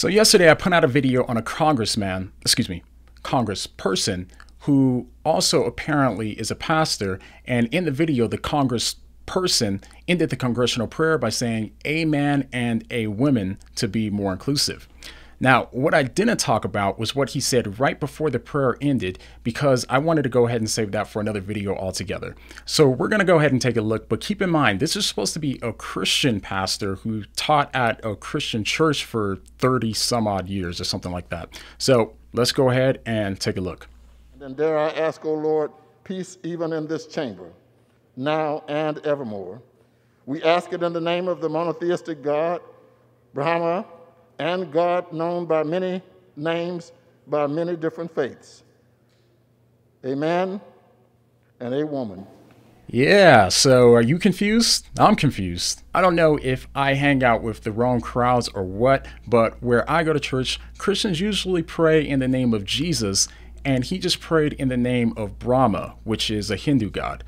So yesterday I put out a video on a congressperson who also apparently is a pastor. And in the video, the congressperson ended the congressional prayer by saying a man and a woman to be more inclusive. Now, what I didn't talk about was what he said right before the prayer ended, because I wanted to go ahead and save that for another video altogether. So we're going to go ahead and take a look, but keep in mind, this is supposed to be a Christian pastor who taught at a Christian church for 30 some odd years or something like that. So let's go ahead and take a look. And dare I ask, O Lord, peace even in this chamber, now and evermore. We ask it in the name of the monotheistic God, Brahma, and God known by many names, by many different faiths. A man and a woman. Yeah, so are you confused? I'm confused. I don't know if I hang out with the wrong crowds or what, but where I go to church, Christians usually pray in the name of Jesus, and he just prayed in the name of Brahma, which is a Hindu god.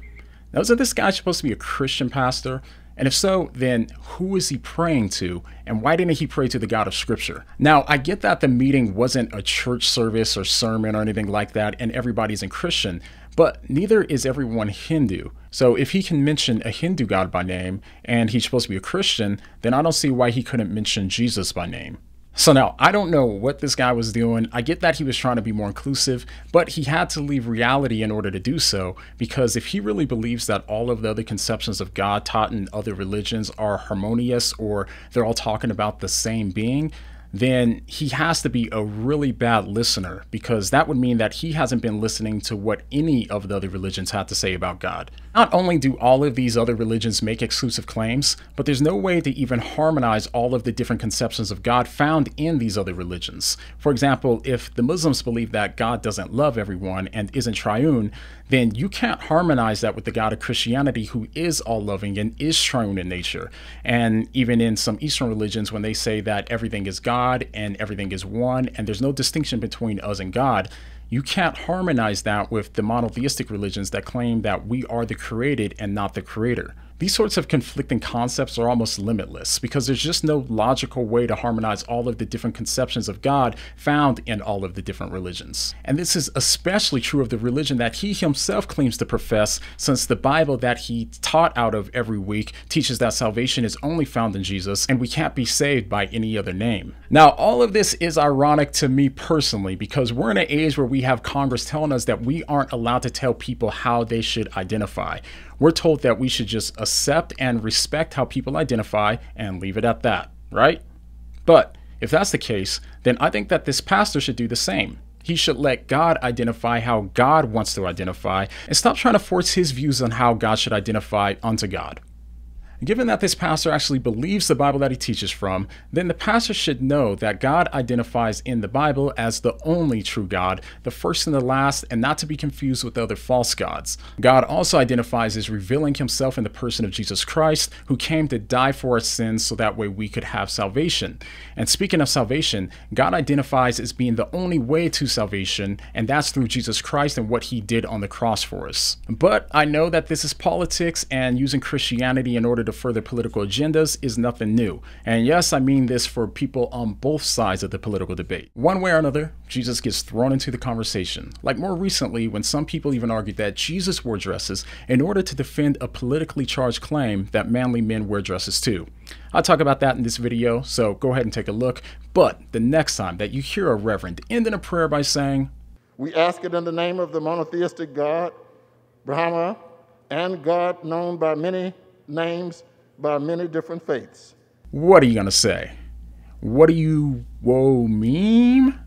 Now, isn't this guy supposed to be a Christian pastor? And if so, then who is he praying to? And why didn't he pray to the God of Scripture? Now, I get that the meeting wasn't a church service or sermon or anything like that, and everybody's a Christian, but neither is everyone Hindu. So if he can mention a Hindu God by name and he's supposed to be a Christian, then I don't see why he couldn't mention Jesus by name. So now, I don't know what this guy was doing. I get that he was trying to be more inclusive, but he had to leave reality in order to do so, because if he really believes that all of the other conceptions of God taught in other religions are harmonious, or they're all talking about the same being, then he has to be a really bad listener, because that would mean that he hasn't been listening to what any of the other religions had to say about God. Not only do all of these other religions make exclusive claims, but there's no way to even harmonize all of the different conceptions of God found in these other religions. For example, if the Muslims believe that God doesn't love everyone and isn't triune, then you can't harmonize that with the God of Christianity, who is all-loving and is triune in nature. And even in some Eastern religions, when they say that everything is God and everything is one, and there's no distinction between us and God, you can't harmonize that with the monotheistic religions that claim that we are the created and not the creator. These sorts of conflicting concepts are almost limitless, because there's just no logical way to harmonize all of the different conceptions of God found in all of the different religions. And this is especially true of the religion that he himself claims to profess, since the Bible that he taught out of every week teaches that salvation is only found in Jesus and we can't be saved by any other name. Now, all of this is ironic to me personally, because we're in an age where we have Congress telling us that we aren't allowed to tell people how they should identify. We're told that we should just accept and respect how people identify and leave it at that, right? But if that's the case, then I think that this pastor should do the same. He should let God identify how God wants to identify and stop trying to force his views on how God should identify unto God. Given that this pastor actually believes the Bible that he teaches from, then the pastor should know that God identifies in the Bible as the only true God, the first and the last, and not to be confused with other false gods. God also identifies as revealing himself in the person of Jesus Christ, who came to die for our sins so that way we could have salvation. And speaking of salvation, God identifies as being the only way to salvation, and that's through Jesus Christ and what he did on the cross for us. But I know that this is politics, and using Christianity in order to further political agendas is nothing new. And yes, I mean this for people on both sides of the political debate. One way or another, Jesus gets thrown into the conversation. Like more recently, when some people even argued that Jesus wore dresses in order to defend a politically charged claim that manly men wear dresses too. I'll talk about that in this video, so go ahead and take a look. But the next time that you hear a reverend ending a prayer by saying, "We ask it in the name of the monotheistic God, Brahma, and God known by many names, by many different faiths," what are you gonna say? What do you whoa meme?